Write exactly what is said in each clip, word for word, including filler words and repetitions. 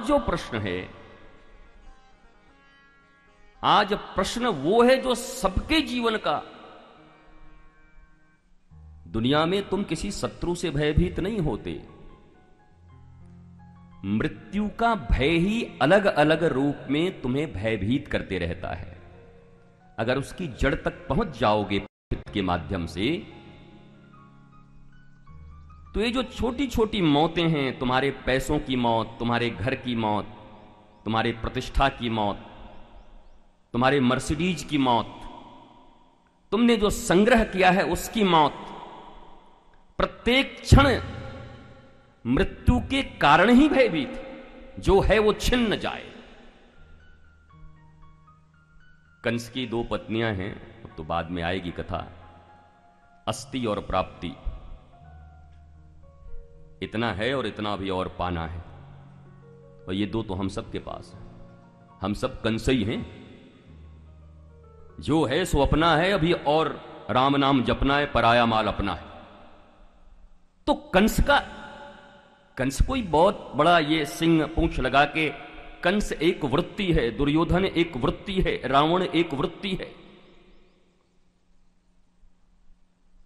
आज जो प्रश्न है, आज प्रश्न वो है जो सबके जीवन का। दुनिया में तुम किसी शत्रु से भयभीत नहीं होते, मृत्यु का भय ही अलग अलग रूप में तुम्हें भयभीत करते रहता है। अगर उसकी जड़ तक पहुंच जाओगे पंडित के माध्यम से, तो ये जो छोटी छोटी मौतें हैं, तुम्हारे पैसों की मौत, तुम्हारे घर की मौत, तुम्हारे प्रतिष्ठा की मौत, तुम्हारे मर्सिडीज की मौत, तुमने जो संग्रह किया है उसकी मौत, प्रत्येक क्षण मृत्यु के कारण ही भयभीत, जो है वो छिन न जाए। कंस की दो पत्नियां हैं, अब तो बाद में आएगी कथा, अस्ति और प्राप्ति। इतना है और इतना भी और पाना है, और ये दो तो हम सब के पास है। हम सब कंस ही हैं, जो है सो अपना है, अभी और राम नाम जपना है, पराया माल अपना है। तो कंस का कंस कोई बहुत बड़ा ये सिंह पूंछ लगा के, कंस एक वृत्ति है, दुर्योधन एक वृत्ति है, रावण एक वृत्ति है।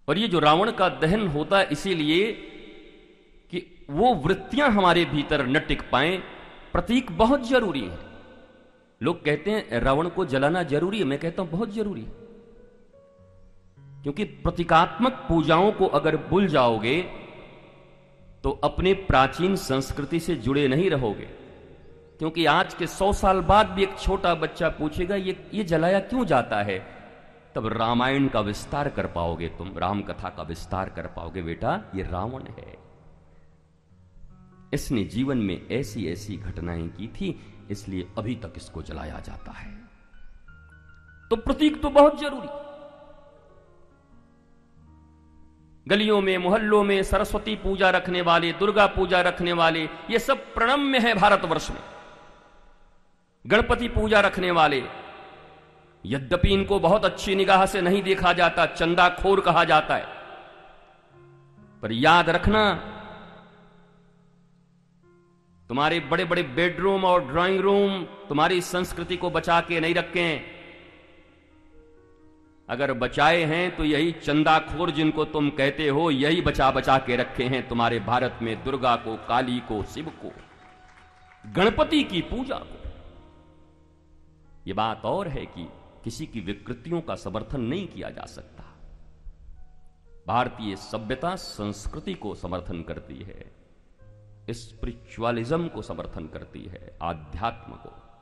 और ये जो रावण का दहन होता है इसीलिए कि वो वृत्तियां हमारे भीतर न टिक पाए। प्रतीक बहुत जरूरी है। लोग कहते हैं रावण को जलाना जरूरी है, मैं कहता हूं बहुत जरूरी है, क्योंकि प्रतीकात्मक पूजाओं को अगर भूल जाओगे तो अपने प्राचीन संस्कृति से जुड़े नहीं रहोगे। क्योंकि आज के सौ साल बाद भी एक छोटा बच्चा पूछेगा ये ये जलाया क्यों जाता है, तब रामायण का विस्तार कर पाओगे, तुम राम कथा का विस्तार कर पाओगे। बेटा ये रावण है, इसने जीवन में ऐसी ऐसी घटनाएं की थी, इसलिए अभी तक इसको जलाया जाता है। तो प्रतीक तो बहुत जरूरी। गलियों में मोहल्लों में सरस्वती पूजा रखने वाले, दुर्गा पूजा रखने वाले, ये सब प्रणम्य है भारतवर्ष में। गणपति पूजा रखने वाले, यद्यपि इनको बहुत अच्छी निगाह से नहीं देखा जाता, चंदाखोर कहा जाता है, पर याद रखना तुम्हारे बड़े बड़े बेडरूम और ड्राइंग रूम तुम्हारी संस्कृति को बचा के नहीं रखे हैं। अगर बचाए हैं तो यही चंदाखोर जिनको तुम कहते हो, यही बचा बचा के रखे हैं तुम्हारे भारत में दुर्गा को, काली को, शिव को, गणपति की पूजा को। ये बात और है कि किसी की विकृतियों का समर्थन नहीं किया जा सकता। भारतीय सभ्यता संस्कृति को समर्थन करती है, स्पिरिचुअलिज्म को समर्थन करती है, आध्यात्म को।